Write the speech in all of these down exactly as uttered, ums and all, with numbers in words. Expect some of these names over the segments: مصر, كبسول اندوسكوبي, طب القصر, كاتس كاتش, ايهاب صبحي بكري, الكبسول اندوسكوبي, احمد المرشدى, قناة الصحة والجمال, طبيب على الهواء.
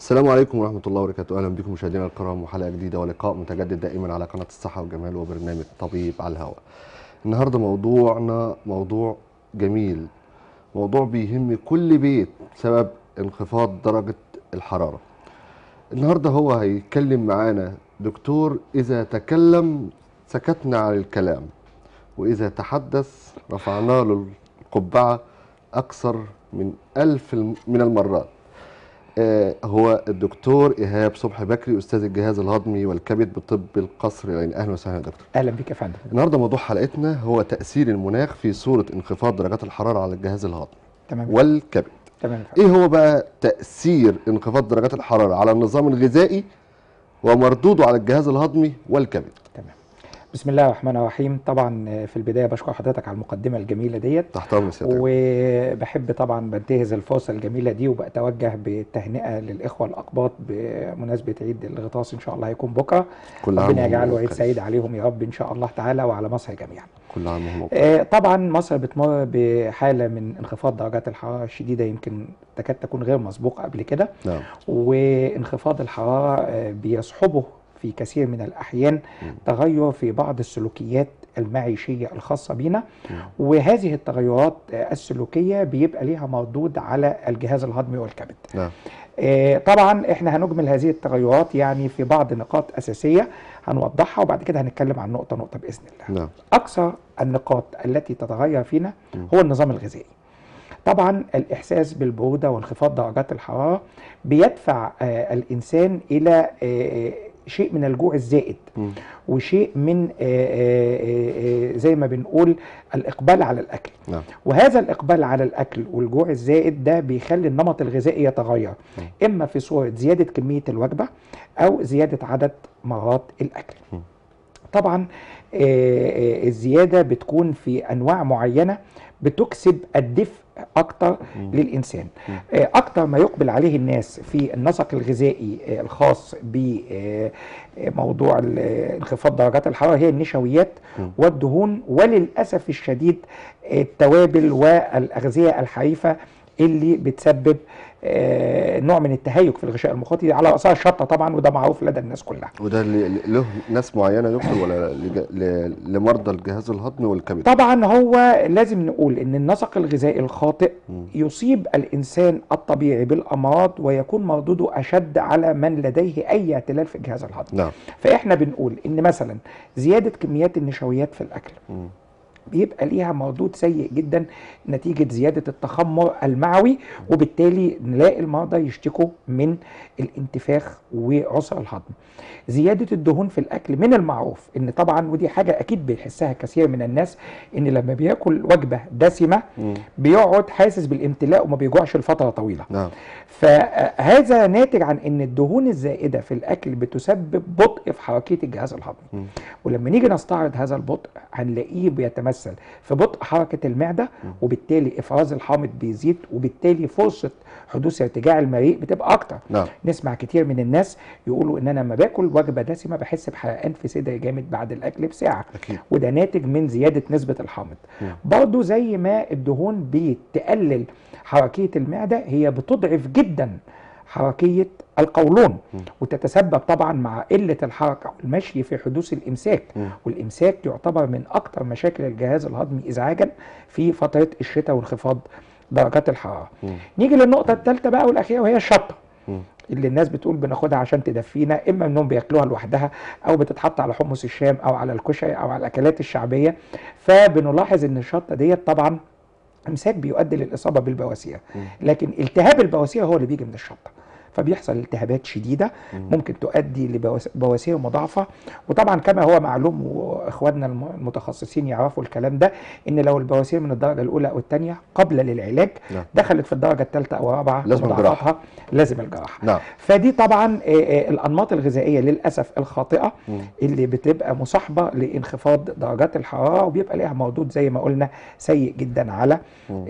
السلام عليكم ورحمة الله وبركاته، أهلا بكم مشاهدينا الكرام وحلقة جديدة ولقاء متجدد دائما على قناة الصحة والجمال وبرنامج طبيب على الهواء. النهاردة موضوعنا موضوع جميل، موضوع بيهم كل بيت بسبب انخفاض درجة الحرارة. النهاردة هو هيتكلم معانا دكتور إذا تكلم سكتنا عن الكلام وإذا تحدث رفعنا له القبعة أكثر من ألف من المرات. هو الدكتور ايهاب صبحي بكري، استاذ الجهاز الهضمي والكبد بطب القصر. يعني اهلا وسهلا يا دكتور. اهلا بك يا فندم. النهارده موضوع حلقتنا هو تاثير المناخ في صوره انخفاض درجات الحراره على الجهاز الهضمي تمام والكبد. تمام. ايه هو بقى تاثير انخفاض درجات الحراره على النظام الغذائي ومردوده على الجهاز الهضمي والكبد؟ تمام. بسم الله الرحمن الرحيم. طبعا في البدايه بشكر حضرتك على المقدمه الجميله ديت. تحت امرك يا دكتور. وبحب طبعا بنتهز الفرصه الجميله دي وبتوجه بالتهنئه للاخوه الاقباط بمناسبه عيد الغطاس ان شاء الله هيكون بكره. ربنا يجعله عيد سعيد عليهم يا رب ان شاء الله تعالى وعلى مصر جميعا. كل عام وهم بخير. طبعا مصر بتمر بحاله من انخفاض درجات الحراره الشديده، يمكن تكاد تكون غير مسبوقه قبل كده. نعم. وانخفاض الحراره بيصحبه في كثير من الأحيان تغير في بعض السلوكيات المعيشية الخاصة بينا، وهذه التغيرات السلوكية بيبقى ليها مردود على الجهاز الهضمي والكبد. نعم. طبعا احنا هنجمل هذه التغيرات يعني في بعض نقاط أساسية هنوضحها وبعد كده هنتكلم عن نقطة نقطة بإذن الله. نعم. أكثر النقاط التي تتغير فينا هو النظام الغذائي. طبعا الإحساس بالبرودة وانخفاض درجات الحرارة بيدفع الإنسان إلى شيء من الجوع الزائد م. وشيء من زي ما بنقول الإقبال على الأكل. نعم. وهذا الإقبال على الأكل والجوع الزائد ده بيخلي النمط الغذائي يتغير م. إما في صورة زيادة كمية الوجبة أو زيادة عدد مرات الأكل م. طبعا الزيادة بتكون في أنواع معينة بتكسب الدفء أكتر مم. للإنسان. مم. أكتر ما يقبل عليه الناس في النسق الغذائي الخاص بموضوع انخفاض درجات الحرارة هي النشويات مم. والدهون، وللأسف الشديد التوابل والأغذية الحريفة اللي بتسبب نوع من التهيج في الغشاء المخاطي، على رأسها الشطة طبعا، وده معروف لدى الناس كلها. وده له ناس معينة يدخل ولا لمرضى الجهاز الهضمي والكبد؟ طبعا هو لازم نقول ان النسق الغذائي الخاطئ م. يصيب الإنسان الطبيعي بالأمراض ويكون مردوده أشد على من لديه أي اعتلال في الجهاز الهضمي. نعم. فإحنا بنقول ان مثلا زيادة كميات النشويات في الأكل م. بيبقى ليها مردود سيء جدا نتيجة زيادة التخمر المعوي، وبالتالي نلاقي المرضى يشتكوا من الانتفاخ وعسر الهضم. زيادة الدهون في الأكل من المعروف إن طبعا، ودي حاجة أكيد بيحسها كثير من الناس، إن لما بياكل وجبة دسمة بيقعد حاسس بالامتلاء وما بيجوعش لفترة طويلة. نعم. فهذا ناتج عن إن الدهون الزائدة في الأكل بتسبب بطء في حركية الجهاز الهضمي، ولما نيجي نستعرض هذا البطء هنلاقيه بيتمثل في بطء حركة المعدة، وبالتالي إفراز الحامض بيزيد، وبالتالي فرصة حدوث ارتجاع المريء بتبقى أكتر. نعم. نسمع كتير من الناس يقولوا إن أنا لما باكل وجبة دسمة بحس بحرقان في صدري جامد بعد الأكل بساعة. أكيد. وده ناتج من زيادة نسبة الحامض. نعم. برضو زي ما الدهون بتقلل حركية المعدة، هي بتضعف جدا حركية القولون م. وتتسبب طبعا مع قلة الحركة والمشي في حدوث الإمساك م. والإمساك يعتبر من أكتر مشاكل الجهاز الهضمي إزعاجا في فترة الشتاء وانخفاض درجات الحرارة. م. نيجي للنقطة الثالثة بقى والأخيرة، وهي الشطة م. اللي الناس بتقول بناخدها عشان تدفينا، إما منهم بياكلوها لوحدها أو بتتحط على حمص الشام أو على الكشري أو على الأكلات الشعبية. فبنلاحظ إن الشطة ديت طبعا إمساك بيؤدي للإصابة بالبواسير، لكن التهاب البواسير هو اللي بيجي من الشطة، فبيحصل التهابات شديدة ممكن تؤدي لبواسير مضاعفة. وطبعا كما هو معلوم وإخواننا المتخصصين يعرفوا الكلام ده، إن لو البواسير من الدرجة الأولى أو الثانية قبل للعلاج دخلت في الدرجة الثالثة أو الرابعة لازم الجراحة. لازم الجراحة. نعم. فدي طبعا الأنماط الغذائية للأسف الخاطئة اللي بتبقى مصاحبة لانخفاض درجات الحرارة، وبيبقى لها مردود زي ما قلنا سيء جدا على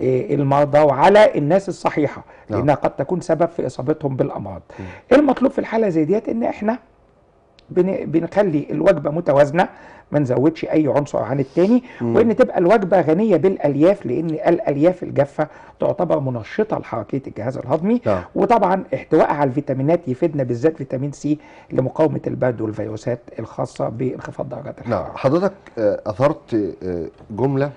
المرضى وعلى الناس الصحيحة، لأنها قد تكون سبب في إصابتهم بالأمراض. المطلوب في الحالة زي ديت ان احنا بنخلي الوجبه متوازنه، ما نزودش اي عنصر عن التاني، وان تبقى الوجبه غنيه بالالياف، لان الالياف الجافه تعتبر منشطه لحركه الجهاز الهضمي. لا. وطبعا احتوائها على الفيتامينات يفيدنا، بالذات فيتامين سي لمقاومه البرد والفيروسات الخاصه بانخفاض درجات الحراره. نعم حضرتك اثرت جمله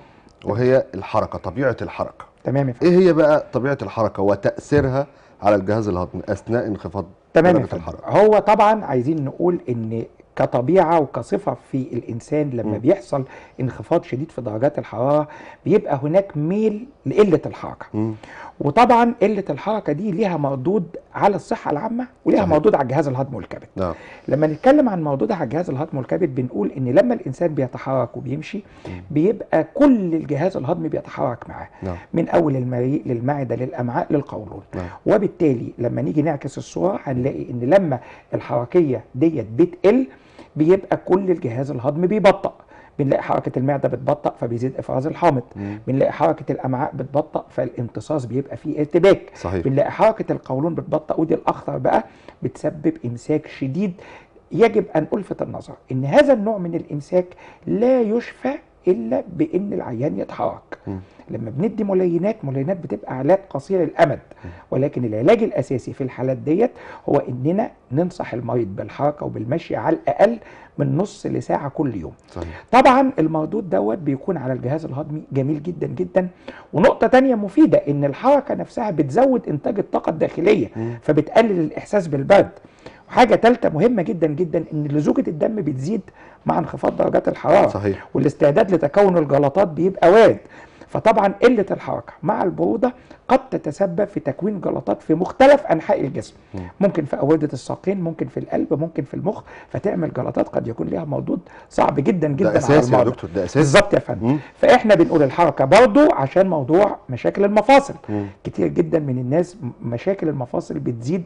وهي الحركه، طبيعه الحركه. تمام. ايه هي بقى طبيعه الحركه وتاثيرها على الجهاز الهضمي اثناء انخفاض درجه الحراره؟ هو طبعا عايزين نقول ان كطبيعه وكصفه في الانسان لما م. بيحصل انخفاض شديد في درجات الحراره بيبقى هناك ميل لقله الحركه. م. وطبعا قله الحركه دي ليها مردود على الصحه العامه وليها مردود على الجهاز الهضمي والكبد. نعم. لما نتكلم عن مردودها على الجهاز الهضمي والكبد بنقول ان لما الانسان بيتحرك وبيمشي بيبقى كل الجهاز الهضمي بيتحرك معاه. نعم. من اول المريء للمعده للامعاء للقولون. نعم. وبالتالي لما نيجي نعكس الصوره هنلاقي ان لما الحركيه ديت بتقل بيبقى كل الجهاز الهضمي بيبطئ، بنلاقي حركة المعدة بتبطئ فبيزيد إفراز الحامض، بنلاقي حركة الأمعاء بتبطئ فالامتصاص بيبقى فيه ارتباك، بنلاقي حركة القولون بتبطئ، ودي الأخطر بقى بتسبب إمساك شديد. يجب أن ألفت النظر إن هذا النوع من الإمساك لا يشفى إلا بإن العيان يتحرك. م. لما بندي ملينات، ملينات بتبقى علاج قصير الأمد، ولكن العلاج الأساسي في الحالات ديت هو إننا ننصح المريض بالحركة وبالمشي على الأقل من نص لساعة كل يوم. صحيح. طبعا المردود دوت بيكون على الجهاز الهضمي جميل جدا جدا. ونقطة تانية مفيدة إن الحركة نفسها بتزود إنتاج الطاقة الداخلية، م. فبتقلل الإحساس بالبرد. حاجة ثالثة مهمة جدا جدا ان لزوجة الدم بتزيد مع انخفاض درجات الحرارة. صحيح. والاستعداد لتكون الجلطات بيبقى وارد، فطبعا قلة الحركة مع البرودة قد تتسبب في تكوين جلطات في مختلف انحاء الجسم. م. ممكن في أوردة الساقين، ممكن في القلب، ممكن في المخ، فتعمل جلطات قد يكون لها مردود صعب جدا جدا على المرضى. ده اساسي يا دكتور، ده اساسي. بالظبط يا فندم. فاحنا بنقول الحركة برضه عشان موضوع مشاكل المفاصل. م. كتير جدا من الناس مشاكل المفاصل بتزيد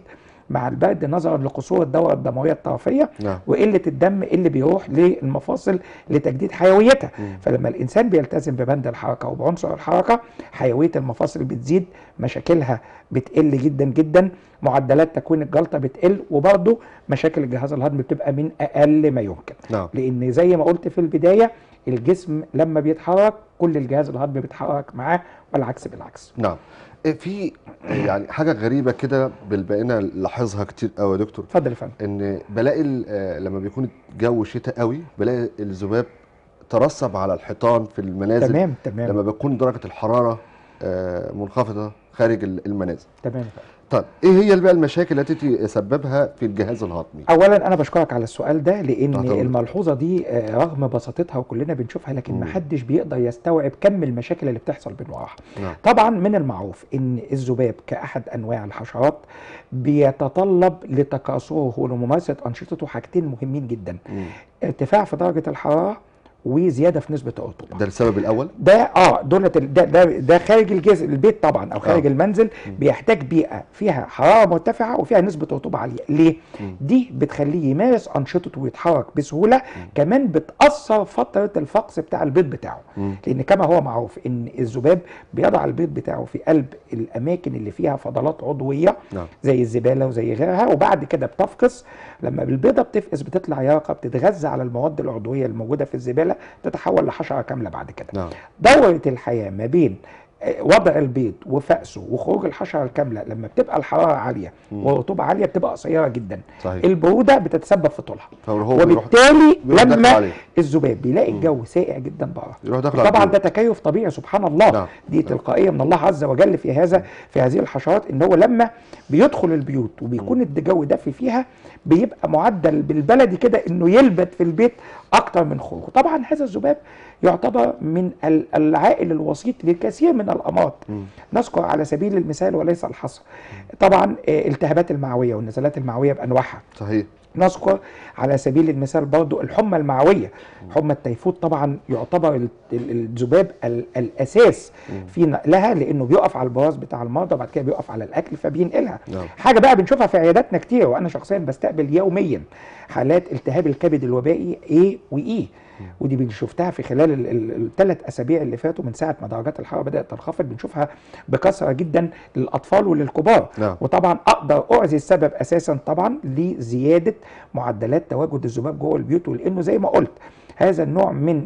مع البرد نظرا لقصور الدوره الدمويه الطرفيه. نعم. وقله الدم اللي بيروح للمفاصل لتجديد حيويتها. مم. فلما الانسان بيلتزم ببند الحركه وبعنصر الحركه حيويه المفاصل بتزيد، مشاكلها بتقل جدا جدا، معدلات تكوين الجلطه بتقل، وبرضه مشاكل الجهاز الهضمي بتبقى من اقل ما يمكن. نعم. لان زي ما قلت في البدايه الجسم لما بيتحرك كل الجهاز الهضمي بيتحرك معاه والعكس بالعكس. نعم. في يعني حاجه غريبه كده بقينا نلاحظها كتير قوي يا دكتور. اتفضل يا فندم. ان بلاقي لما بيكون الجو شتاء قوي بلاقي الذباب ترسب على الحيطان في المنازل. تمام تمام. لما بتكون درجه الحراره منخفضه خارج المنازل. تمام. طب ايه هي بقى المشاكل التي تسببها في الجهاز الهضمي؟ اولا انا بشكرك على السؤال ده، لان طبعاً الملحوظه دي رغم بساطتها وكلنا بنشوفها لكن ما حدش بيقدر يستوعب كم المشاكل اللي بتحصل بين وراها. نعم. طبعا من المعروف ان الذباب كاحد انواع الحشرات بيتطلب لتكاثره ولممارسه انشطته حاجتين مهمين جدا، مم. ارتفاع في درجه الحراره وزياده في نسبه الرطوبه. ده السبب الاول؟ ده اه دول ده ده, ده خارج الجزء البيت طبعا او خارج آه. المنزل، بيحتاج بيئه فيها حراره مرتفعه وفيها نسبه رطوبه عاليه. ليه؟ م. دي بتخليه يمارس انشطته ويتحرك بسهوله. م. كمان بتاثر فتره الفقس بتاع البيض بتاعه، م. لان كما هو معروف ان الذباب بيضع البيض بتاعه في قلب الاماكن اللي فيها فضلات عضويه. م. زي الزباله وزي غيرها، وبعد كده بتفقس. لما البيضه بتفقس بتطلع يرقه بتتغذى على المواد العضويه الموجوده في الزباله تتحول لحشرة كاملة بعد كده. نعم. دورة الحياة ما بين وضع البيض وفقسه وخروج الحشرة الكاملة لما بتبقى الحرارة عالية والرطوبة عالية بتبقى قصيرة جدا. صحيح. البرودة بتتسبب في طولها، وبالتالي بيروح لما الذباب بيلاقي الجو ساقع جدا بره طبعا ده تكيف طبيعي سبحان الله. نعم. دي تلقائية من الله عز وجل في هذا في هذه الحشرات، ان هو لما بيدخل البيوت وبيكون الجو دافي فيها بيبقى معدل بالبلدي كده انه يلبد في البيت اكتر من خروجه. طبعا هذا الذباب يعتبر من العائل الوسيط للكثير من الامراض، نذكر على سبيل المثال وليس الحصر طبعا التهابات المعويه والنزلات المعويه بانواعها. صحيح. نذكر على سبيل المثال برضو الحمى المعويه، حمى التيفود طبعا يعتبر الذباب الاساس في نقلها، لانه بيقف على البراز بتاع المرضى وبعد كده بيقف على الاكل فبينقلها. حاجه بقى بنشوفها في عياداتنا كتير، وانا شخصيا بستقبل يوميا حالات التهاب الكبد الوبائي ايه وايه ودي بنشوفتها في خلال الثلاث اسابيع اللي فاتوا من ساعه ما درجات الحراره بدات تنخفض، بنشوفها بكثره جدا للاطفال وللكبار. نعم. وطبعا اقدر اعزي السبب اساسا طبعا لزياده معدلات تواجد الذباب جوه البيوت، ولانه زي ما قلت هذا النوع من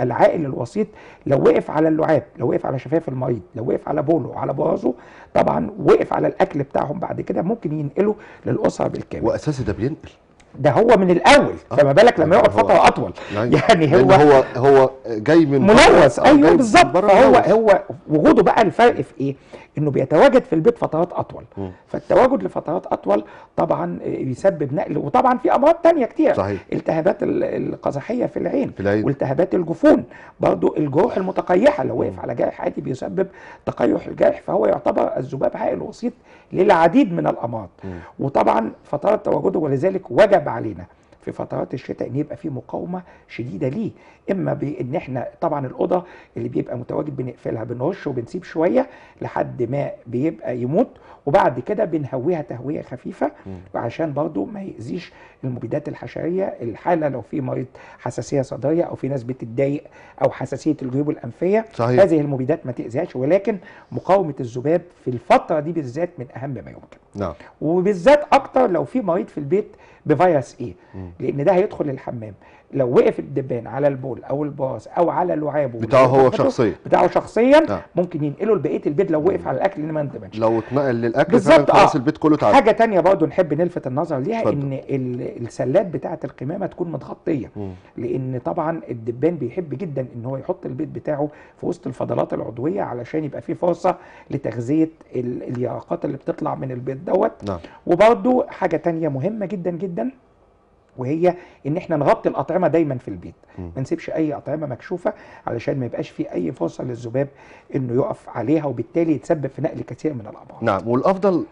العائل الوسيط لو وقف على اللعاب، لو وقف على شفاف المريض، لو وقف على بوله على برازه، طبعا وقف على الاكل بتاعهم بعد كده ممكن ينقله للاسره بالكامل. واساسا ده بينقل، ده هو من الاول، فما بالك لما يقعد فتره اطول. يعني هو هو هو جاي من ملوث. ايوه بالظبط. فهو هو وجوده بقى الفرق في ايه؟ انه بيتواجد في البيت فترات اطول، م. فالتواجد لفترات اطول طبعا بيسبب نقل، وطبعا في امراض ثانيه كتير. صحيح. التهابات القزحيه في العين, في العين. والتهابات الجفون برضو، الجروح المتقيحه لو وقف على جرح عادي بيسبب تقيح الجرح، فهو يعتبر الذباب عائل وسيط للعديد من الامراض. م. وطبعا فترات تواجده، ولذلك وجب علينا في فترات الشتاء ان يبقى في مقاومه شديده ليه، اما بان احنا طبعا الاوضه اللي بيبقى متواجد بنقفلها، بنرش وبنسيب شويه لحد ما بيبقى يموت، وبعد كده بنهويها تهويه خفيفه عشان برضو ما يأذيش المبيدات الحشريه. الحاله لو في مريض حساسيه صدريه او في ناس بتتضايق او حساسيه الجيوب الانفيه، صحيح. هذه المبيدات ما تأذيهاش، ولكن مقاومه الذباب في الفتره دي بالذات من اهم ما يمكن. نعم. وبالذات اكتر لو في مريض في البيت بفيروس ايه، لان ده هيدخل الحمام، لو وقف الدبان على البول او الباص او على لعابه بتاعه هو شخصيا بتاعه شخصيا نعم. ممكن ينقله لبقيه البيت لو وقف على الاكل، لان ما يندمجش، لو اتنقل للاكل خلاص البيت كله تعب. حاجه ثانيه برضه نحب نلفت النظر ليها، فضل. ان السلات بتاعه القمامه تكون متغطيه، مم. لان طبعا الدبان بيحب جدا ان هو يحط البيت بتاعه في وسط الفضلات العضويه علشان يبقى في فرصه لتغذيه اليرقات اللي بتطلع من البيت دوت. نعم. وبرضه حاجه ثانيه مهمه جدا جدا، وهي ان احنا نغطي الاطعمه دايما في البيت، ما نسيبش اي اطعمه مكشوفه علشان ما يبقاش في اي فرصه للذباب انه يقف عليها، وبالتالي يتسبب في نقل كثير من الامراض. نعم. والافضل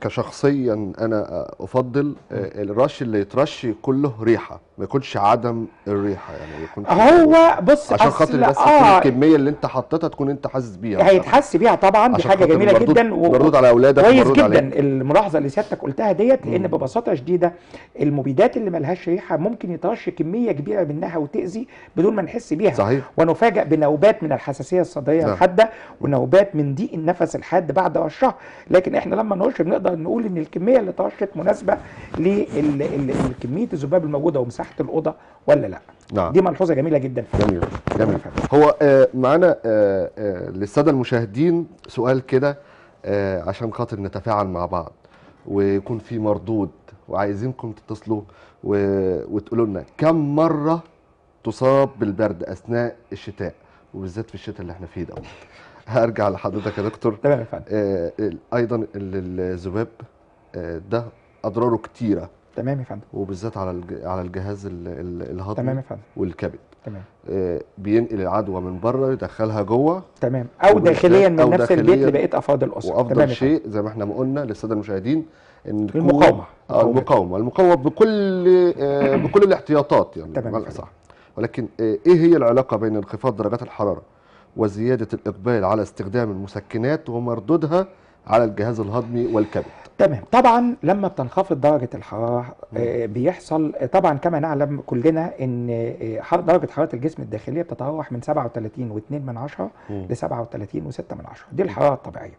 كشخصيا انا افضل الرش اللي يترش كله ريحه، ما يكونش عدم الريحه، يعني يكون هو بص عشان خاطر بس آه الكميه اللي انت حطيتها تكون انت حاسس بيها، هيتحس بيها طبعا. دي حاجه جميله جدا ومردود على اولادك، كويس جدا عليك. الملاحظه اللي سيادتك قلتها ديت، لان ببساطه شديده المبيدات اللي ملهاش ريحه ممكن يترش كميه كبيره منها وتاذي بدون ما نحس بيها. صحيح. ونفاجئ بنوبات من الحساسيه الصدريه الحاده ونوبات من ضيق النفس الحاد بعد رشها، لكن احنا لما نرش بنقدر نقول ان الكميه اللي ترشت مناسبه لكميه الذباب الموجوده ومساحه الاوضه ولا لا. نعم. دي ملحوظه جميله جدا. جميل جميل. هو آه معانا آه آه للساده المشاهدين سؤال كده آه عشان خاطر نتفاعل مع بعض ويكون في مردود، وعايزينكم تتصلوا و... وتقولوا لنا كم مره تصاب بالبرد اثناء الشتاء، وبالذات في الشتاء اللي احنا فيه ده. هرجع لحضرتك يا دكتور. تمام يا فندم. آه ايضا الذباب آه ده اضراره كتيره. تمام يا فندم. وبالذات على الج... على الجهاز الهضمي. تمام يا فندم. والكبد. تمام. آه بينقل العدوى من بره يدخلها جوه. تمام. او داخليا من نفس البيت لبقيه افراد الاسره. وافضل شيء زي ما احنا ما قلنا للساده المشاهدين ان المقاومه آه المقاومه المقاومه بكل آه بكل الاحتياطات، يعني تمام صح. ولكن آه ايه هي العلاقه بين انخفاض درجات الحراره وزياده الاقبال على استخدام المسكنات ومردودها على الجهاز الهضمي والكبد؟ تمام. طبعا لما بتنخفض درجه الحراره بيحصل طبعا كما نعلم كلنا ان درجه حراره الجسم الداخليه بتتراوح من سبعة وثلاثين فاصلة اتنين ل سبعة وثلاثين فاصلة ستة، دي الحراره الطبيعيه.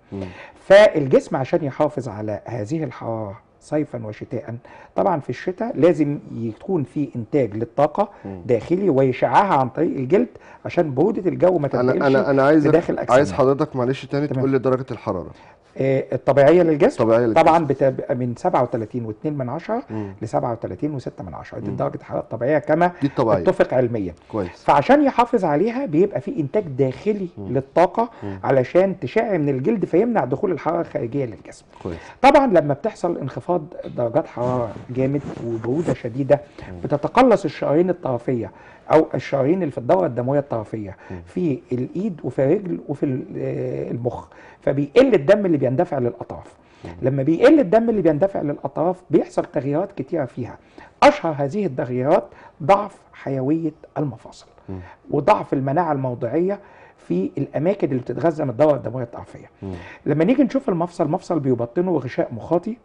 فالجسم عشان يحافظ على هذه الحراره صيفا وشتاء، طبعا في الشتاء لازم يكون في انتاج للطاقه داخلي ويشعها عن طريق الجلد عشان بروده الجو ما تنتقلش لداخل اجسامنا. انا عايز عايز حضرتك معلش تاني تقول لي درجه الحراره الطبيعيه للجسم. طبيعية للجسم طبعا بتبقى من سبعة وثلاثين فاصلة اتنين ل سبعة وثلاثين فاصلة ستة، دي درجه الحراره الطبيعيه كما اتفق علميا. كويس. فعشان يحافظ عليها بيبقى في انتاج داخلي مم. للطاقه مم. علشان تشع من الجلد فيمنع دخول الحراره الخارجيه للجسم. كويس. طبعا لما بتحصل انخفاض درجات حراره جامد وبروده شديده مم. بتتقلص الشعرين الطرفيه او الشعرين اللي في الدوره الدمويه الطرفيه مم. في الايد وفي الرجل وفي المخ، فبيقل الدم اللي بيندفع للاطراف. لما بيقل الدم اللي بيندفع للاطراف بيحصل تغييرات كتيره فيها، اشهر هذه التغييرات ضعف حيويه المفاصل مم. وضعف المناعه الموضعيه في الاماكن اللي بتتغذى من الدوره الدمويه الطرفيه. لما نيجي نشوف المفصل، مفصل بيبطنه غشاء مخاطي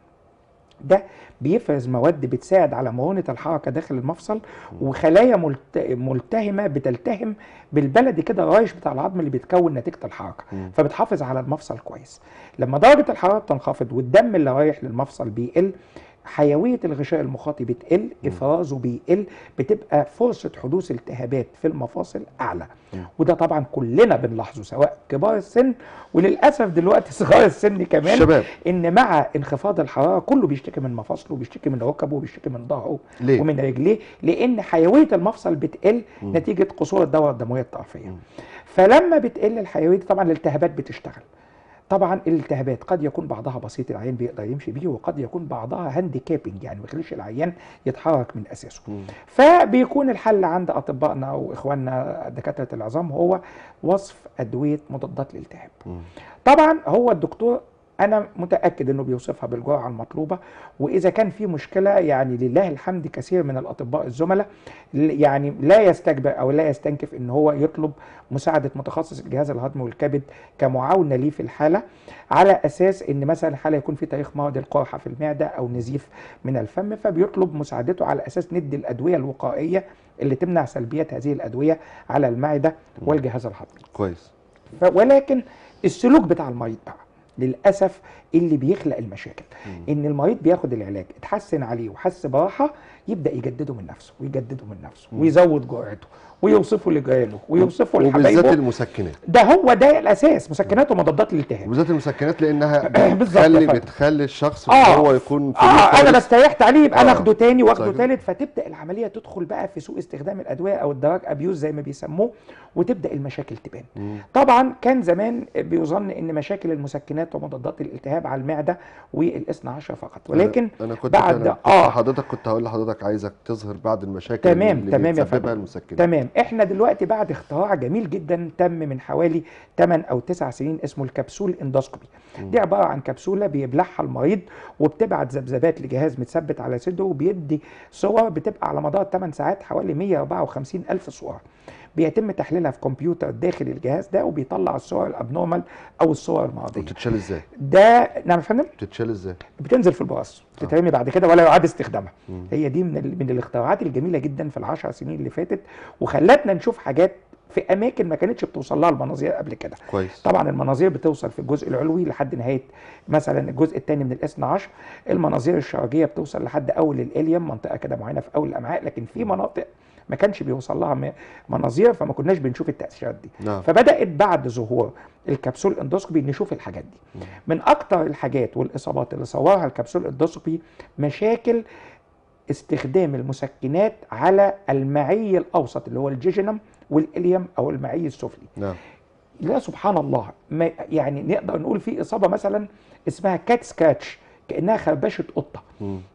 ده بيفرز مواد بتساعد على مرونة الحركة داخل المفصل، وخلايا ملتهمة بتلتهم بالبلدي كده الرايش بتاع العظم اللي بيتكون نتيجة الحركة، فبتحافظ على المفصل كويس. لما درجة الحرارة بتنخفض والدم اللي رايح للمفصل بيقل، حيوية الغشاء المخاطي بتقل، إفرازه بيقل، بتبقى فرصة حدوث التهابات في المفاصل أعلى. وده طبعا كلنا بنلاحظه سواء كبار السن وللأسف دلوقتي صغار السن كمان شباب. إن مع انخفاض الحرارة كله بيشتكي من مفاصله وبيشتكي من ركبه وبيشتكي من ظهره ومن رجليه، لأن حيوية المفصل بتقل م. نتيجة قصور الدورة الدموية الطرفية. م. فلما بتقل الحيوية طبعا الالتهابات بتشتغل. طبعا الالتهابات قد يكون بعضها بسيط العيان بيقدر يمشي بيه، وقد يكون بعضها هانديكابنج يعني ما يخليش العيان يتحرك من اساسه. مم. فبيكون الحل عند اطبائنا واخواننا دكاتره العظام هو وصف ادويه مضادات للالتهاب. طبعا هو الدكتور انا متاكد انه بيوصفها بالجرعه المطلوبه، واذا كان في مشكله يعني لله الحمد كثير من الاطباء الزملاء يعني لا يستكبر او لا يستنكف ان هو يطلب مساعده متخصص الجهاز الهضمي والكبد كمعاونه ليه في الحاله، على اساس ان مثلا الحاله يكون في تاريخ مرض القرحه في المعده او نزيف من الفم، فبيطلب مساعدته على اساس ندي الادويه الوقائيه اللي تمنع سلبيات هذه الادويه على المعده والجهاز الهضمي. كويس. ولكن السلوك بتاع المريض بقى للأسف اللي بيخلق المشاكل، م. إن المريض بياخد العلاج اتحسن عليه وحس براحة، يبدأ يجدده من نفسه ويجدده من نفسه م. ويزود جرعته ويوصفه لجيرانه ويوصفه لحبايبه، وبالذات المسكنات. ده هو ده الأساس، مسكنات ومضادات الالتهاب، وبالذات المسكنات لأنها بتخلي بتخلي الشخص آه. هو يكون في آه أنا لا استريحت عليه يبقى آه. أنا أخده تاني وأخده تالت، فتبدأ العملية تدخل بقى في سوء استخدام الأدوية أو الدراج أبيوز زي ما بيسموه، وتبدأ المشاكل تبان. م. طبعا كان زمان بيظن إن مشاكل المسكنات ومضادات الالتهاب على المعده والاثنى عشر فقط، ولكن أنا كنت بعد اه حضرتك كنت هقول لحضرتك عايزك تظهر بعض المشاكل تمام اللي تمام بتسببها المسكنات. تمام. احنا دلوقتي بعد اختراع جميل جدا تم من حوالي ثمانية او تسع سنين اسمه الكبسول اندوسكوبي. دي عباره عن كبسوله بيبلعها المريض وبتبعت ذبذبات لجهاز متثبت على صدره، وبيدي صور بتبقى على مدار ثمان ساعات حوالي مئة وأربعة وخمسين ألف صوره، بيتم تحليلها في كمبيوتر داخل الجهاز ده وبيطلع الصور الابنورمال او الصور المرضيه. بتتشال ازاي؟ ده نعم يا فندم؟ بتتشال ازاي؟ بتنزل في البراز، بتترمي بعد كده ولا يعاد استخدامها. مم. هي دي من ال... من الاختراعات الجميله جدا في العشر سنين اللي فاتت، وخلتنا نشوف حاجات في اماكن ما كانتش بتوصل لها المناظير قبل كده. كويس. طبعا المناظير بتوصل في الجزء العلوي لحد نهايه مثلا الجزء الثاني من الاثنى عشر، المناظير الشرجيه بتوصل لحد اول الاليوم منطقه كده معينه في اول الامعاء، لكن في مناطق ما كانش بيوصل لها مناظير فما كناش بنشوف التأثيرات دي. نعم. فبدأت بعد ظهور الكبسول الاندوسكوبي نشوف الحاجات دي. نعم. من أكتر الحاجات والإصابات اللي صورها الكبسول الاندوسكوبي مشاكل استخدام المسكنات على المعي الأوسط اللي هو الجيجينم والإليم أو المعي السفلي. نعم. لا سبحان الله، ما يعني نقدر نقول في إصابة مثلا اسمها كاتس كاتش، كأنها خربشة قطة،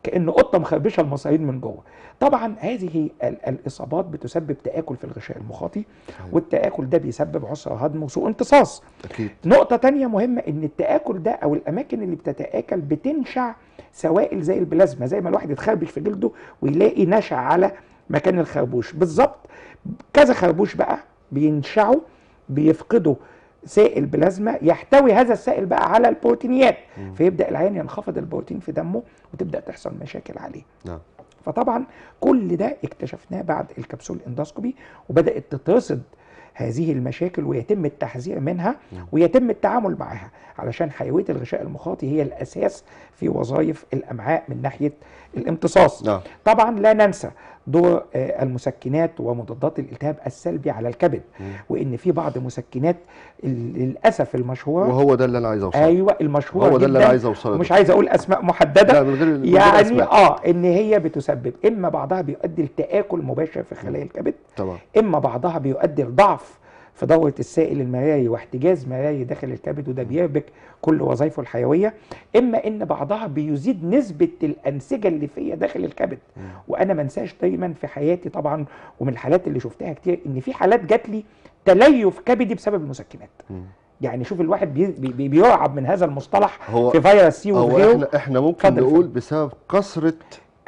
كأن قطة مخربشة المصارين من جوه. طبعا هذه الإصابات بتسبب تآكل في الغشاء المخاطي، والتآكل ده بيسبب عسر هضم وسوء امتصاص. أكيد. نقطة تانية مهمة إن التآكل ده أو الأماكن اللي بتتآكل بتنشع سوائل زي البلازما، زي ما الواحد يتخربش في جلده ويلاقي نشع على مكان الخربوش بالظبط، كذا خربوش بقى بينشعوا بيفقدوا سائل بلازما، يحتوي هذا السائل بقى على البروتينيات، مم. فيبدأ العيان ينخفض البروتين في دمه وتبدأ تحصل مشاكل عليه. نعم. فطبعا كل ده اكتشفناه بعد الكبسول الاندوسكوبي، وبدأت تترصد هذه المشاكل ويتم التحذير منها ويتم التعامل معها، علشان حيوية الغشاء المخاطي هي الأساس في وظائف الأمعاء من ناحية الامتصاص. نعم. طبعا لا ننسى دور المسكنات ومضادات الالتهاب السلبي على الكبد، مم. وان في بعض مسكنات للاسف المشهوره، وهو ده اللي انا عايز اوصله. ايوه المشهوره، هو ده اللي انا عايز اوصله، مش عايز اقول اسماء محدده يعني الأسماء. اه ان هي بتسبب اما بعضها بيؤدي لتآكل مباشر في خلايا الكبد طبعا، اما بعضها بيؤدي لضعف في دورة السائل المراري واحتجاز مراري داخل الكبد وده بيربك كل وظائفه الحيوية، إما إن بعضها بيزيد نسبة الأنسجة الليفية داخل الكبد. وأنا ما انساش دايما في حياتي طبعا، ومن الحالات اللي شفتها كتير، إن في حالات جات لي تليف كبدي بسبب المسكنات. يعني شوف الواحد بي بي بيرعب من هذا المصطلح في فيروس سي وغيره. احنا احنا ممكن نقول بسبب كثرة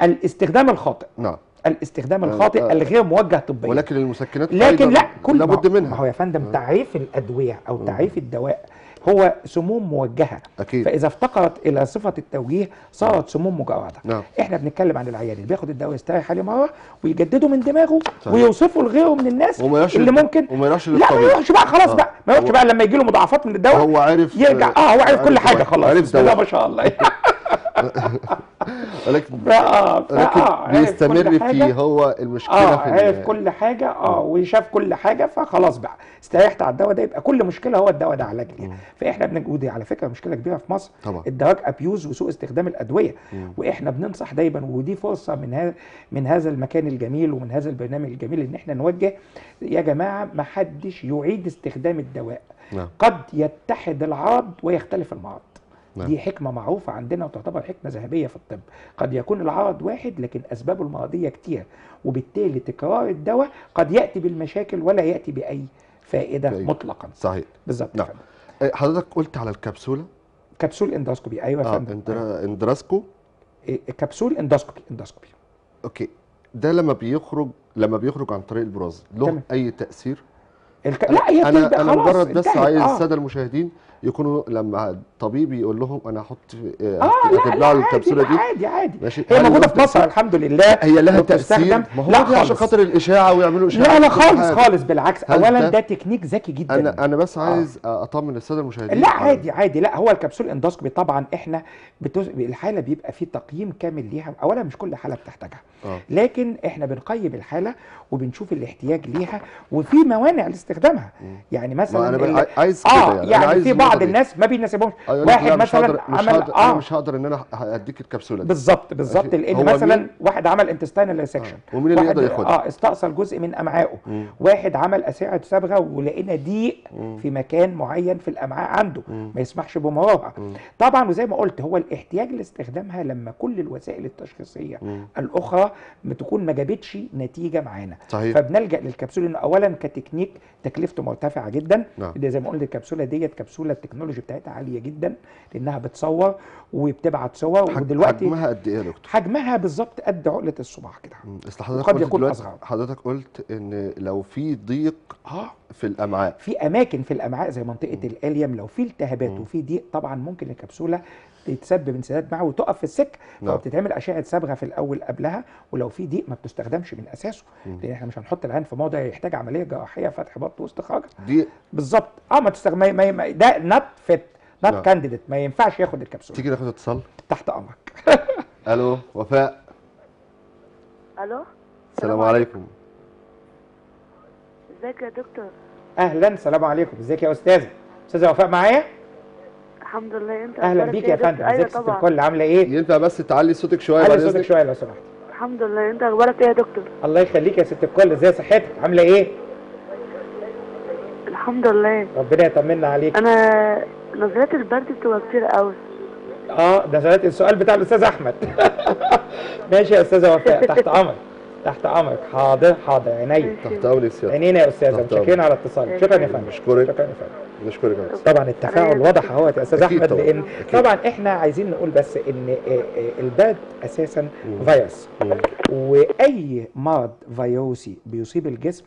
الاستخدام الخاطئ. نعم. الاستخدام الخاطئ آه. الغير موجه طبيا، ولكن المسكنات لكن لا كل لابد منها. ما هو يا فندم تعريف الادويه او تعريف الدواء هو سموم موجهه أكيد. فاذا افتقرت الى صفه التوجيه صارت سموم مجعده. نعم. احنا بنتكلم عن العيان اللي بياخد الدواء يستريح عليه مره ويجدده من دماغه صحيح. ويوصفه لغيره من الناس اللي ممكن وما يروحش للطبيب. لا ما يروحش بقى خلاص آه. بقى ما يروحش بقى لما يجي له مضاعفات من الدواء هو عارف يرجع اه هو عارف كل حاجه خلاص بسم الله ما شاء الله ولكن آه آه بيستمر فيه هو المشكله آه في عارف كل حاجه اه وشاف كل حاجه فخلاص بقى استريحت على الدواء ده يبقى كل مشكله هو الدواء ده علاج ليها. فاحنا بنجودي على فكره مشكله كبيره في مصر طبعا الدواج ابيوز وسوء استخدام الادويه مم. واحنا بننصح دايما ودي فرصه من هذا من هذا المكان الجميل ومن هذا البرنامج الجميل ان احنا نوجه يا جماعه ما حدش يعيد استخدام الدواء. نعم. قد يتحد العرض ويختلف المرض. دي حكمة معروفة عندنا وتعتبر حكمة ذهبية في الطب. قد يكون العرض واحد لكن أسبابه المرضية كتير وبالتالي تكرار الدواء قد يأتي بالمشاكل ولا يأتي بأي فائدة بأي. مطلقا صحيح بالظبط. نعم. حضرتك قلت على الكبسولة كبسول اندوسكوبي. أيوة آه. فندم اندرا... اندراسكو كبسول اندوسكوبي اندوسكوبي أوكي. ده لما بيخرج لما بيخرج عن طريق البراز له تمام. أي تأثير؟ الك... لا هي انا انا مجرد بس عايز الساده آه. المشاهدين يكونوا لما الطبيب يقول لهم انا هحط هتبلعوا آه الكبسوله دي عادي عادي ماشي. هي موجوده في مصر الحمد لله هي لها تاثير لا عشان خاطر الاشاعه ويعملوا اشاعه لا لا خالص حاجة. خالص بالعكس اولا ده, ده تكنيك ذكي جدا. انا انا بس عايز آه. اطمن الساده المشاهدين لا عادي عادي. لا هو الكبسول اندوسكوبي طبعا احنا بتوز... الحاله بيبقى فيه تقييم كامل ليها. اولا مش كل حاله بتحتاجها آه. لكن احنا بنقيم الحاله وبنشوف الاحتياج ليها وفي موانع استخدامها. يعني مثلا انا عايز اه يعني, يعني عايز في بعض الناس ما بيناسبهمش واحد مثلا عمل اه مش هقدر ان انا اديك الكبسوله دي بالظبط بالظبط لان مثلا واحد عمل انتستينال ريسكشن آه. ومين اللي يقدر ياخدها؟ اه استأصل جزء من امعائه. مم. واحد عمل اسعه صبغه ولقينا ضيق في مكان معين في الامعاء عنده مم. ما يسمحش بمراها طبعا. وزي ما قلت هو الاحتياج لاستخدامها لما كل الوسائل التشخيصيه مم. الاخرى بتكون ما جابتش نتيجه معانا فبنلجا للكبسوله انه اولا كتكنيك تكلفته مرتفعه جدا. نعم. زي ما قلت الكبسوله ديت كبسوله التكنولوجي بتاعتها عاليه جدا لانها بتصور وبتبعت صور حجم ودلوقتي حجمها قد ايه يا دكتور؟ حجمها بالظبط قد عقله الصباع كده. اصل حضرتك قلت حضرتك قلت ان لو في ضيق اه في الامعاء في اماكن في الامعاء زي منطقه الاليم لو في التهابات م. وفي ضيق طبعا ممكن الكبسوله تتسبب انسداد معه وتقف في السك. نعم. فبتتعمل اشعه صبغه في الاول قبلها ولو في ضيق ما بتستخدمش من اساسه لان احنا مش هنحط العين في موضع يحتاج عمليه جراحيه فتح بطن واستخراج دي بالظبط. اه ما تستخدم ما... ما... ده نوت فيت نوت كانديديت ما ينفعش ياخد الكبسوله. تيجي ناخد اتصال تحت امرك. الو وفاء. الو السلام عليكم. ازيك يا دكتور؟ اهلا السلام عليكم. ازيك يا استاذه؟ استاذه وفاء معايا؟ الحمد لله. انت اهلا بيك يا فندم. ازيك ست الكل عامله ايه؟ ينفع بس تعلي صوتك شويه؟ تعلي صوتك شويه لو سمحت. الحمد لله. انت اخبارك ايه يا دكتور؟ الله يخليك يا ست الكل. ازي صحتك عامله ايه؟ الحمد لله ربنا يطمنا عليك. انا نظرات البرد بتبقى كتير قوي. اه ده سالت السؤال بتاع الاستاذ احمد. ماشي يا استاذه وفاء تحت امرك تحت امرك. حاضر حاضر عينيا تحت امرك عينينا يا استاذه. متشكرين على اتصالك. شكرا يا فندم. بشكرك شكرا يا فندم. نشكرك. طبعا التفاعل واضح اهو يا استاذ احمد لان طبعا احنا عايزين نقول بس ان البرد اساسا فيروس واي مرض فيروسي بيصيب الجسم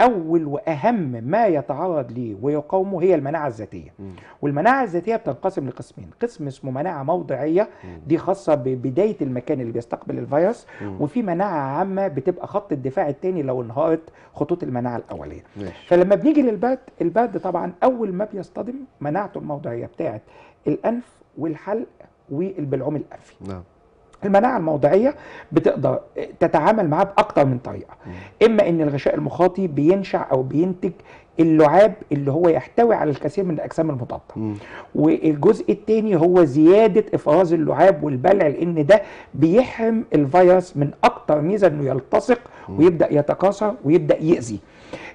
اول واهم ما يتعرض ليه ويقاومه هي المناعه الذاتيه. والمناعه الذاتيه بتنقسم لقسمين، قسم اسمه مناعه موضعيه دي خاصه ببدايه المكان اللي بيستقبل الفيروس وفي مناعه عامه بتبقى خط الدفاع الثاني لو انهارت خطوط المناعه الاوليه. فلما بنيجي للبرد، البرد طبعا اول ما بيصطدم مناعته الموضعيه بتاعت الانف والحلق والبلعوم الانفي. نعم. المناعه الموضعيه بتقدر تتعامل معاه باكتر من طريقه، م. اما ان الغشاء المخاطي بينشع او بينتج اللعاب اللي هو يحتوي على الكثير من الاجسام المضاده. م. والجزء الثاني هو زياده افراز اللعاب والبلع لان ده بيحرم الفيروس من اكتر ميزه انه يلتصق م. ويبدا يتكاثر ويبدا يؤذي.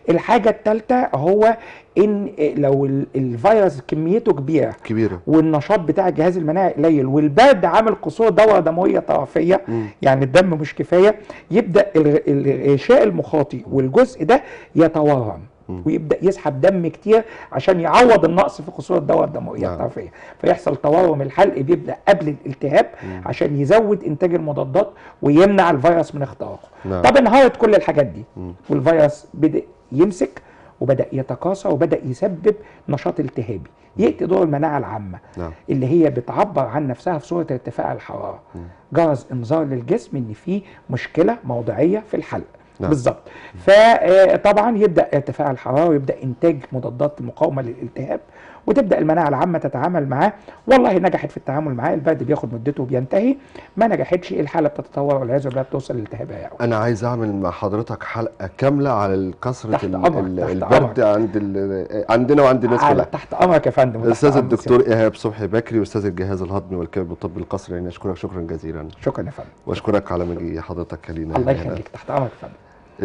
الحاجه الثالثه هو ان لو الفيروس كميته كبيره كبيره والنشاط بتاع الجهاز المناعي قليل والبرد عامل قصور دوره دمويه طرفيه يعني الدم مش كفايه يبدا الغشاء المخاطي والجزء ده يتورم ويبدا يسحب دم كتير عشان يعوض النقص في قصور الدوره الدمويه الطرفيه فيحصل تورم الحلق بيبدا قبل الالتهاب عشان يزود انتاج المضادات ويمنع الفيروس من اختراقه. طب انهارت كل الحاجات دي والفيروس بدا يمسك وبدأ يتكاثر وبدأ يسبب نشاط التهابي يأتي دور المناعة العامة نعم. اللي هي بتعبر عن نفسها في صورة ارتفاع الحرارة نعم. جرس انذار للجسم ان في مشكلة موضعية في الحلق نعم. بالظبط. فطبعا يبدأ ارتفاع الحرارة ويبدأ انتاج مضادات المقاومة للالتهاب وتبدأ المناعة العامة تتعامل معاه. والله نجحت في التعامل معاه، البرد بياخد مدته وبينتهي، ما نجحتش الحالة بتتطور والعياذ بالله بتوصل لالتهابها. يعني انا عايز اعمل مع حضرتك حلقة كاملة على كثرة البرد عند ال... عندنا وعند الناس كلها. تحت امرك يا فندم. الاستاذ الدكتور ايهاب صبحي بكري واستاذ الجهاز الهضمي والكبد بطب القصر، يعني اشكرك شكرا جزيلا. شكرا يا فندم. واشكرك على مجيء حضرتك لينا. الله يخليك، تحت امرك يا فندم.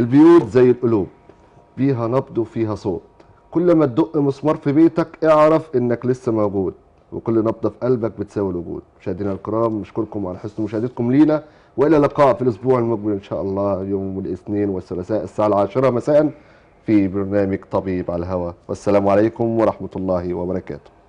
البيوت زي القلوب، فيها نبض وفيها صوت، كل ما تدق مسمار في بيتك اعرف انك لسه موجود، وكل نبضه في قلبك بتساوي الوجود. مشاهدينا الكرام نشكركم على حسن مشاهدتكم لينا، والى اللقاء في الاسبوع المقبل ان شاء الله يوم الاثنين والثلاثاء الساعه العاشره مساء في برنامج طبيب على الهواء، والسلام عليكم ورحمه الله وبركاته.